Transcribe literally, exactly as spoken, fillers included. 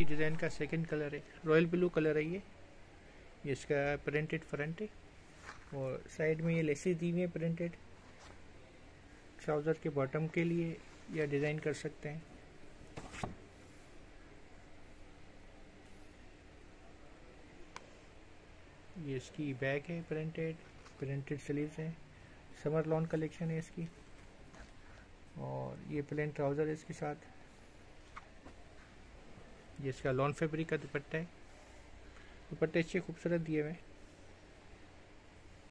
इसी डिज़ाइन का second colour है, रॉयल ब्लू कलर है ये। ये इसका प्रिंटेड फ्रंट है और साइड में ये लेसेस दी हुई है प्रिंटेड। ट्राउज़र के बॉटम के लिए यह डिज़ाइन कर सकते हैं। ये इसकी बैग है प्रिंटेड, प्रिंटेड स्लीव्स हैं, समर लॉन कलेक्शन है इसकी। और ये प्लेन ट्राउज़र है इसके साथ। ये इसका लॉन फैब्रिक का दुपट्टा है। दुपट्टे अच्छे खूबसूरत दिए हुए हैं।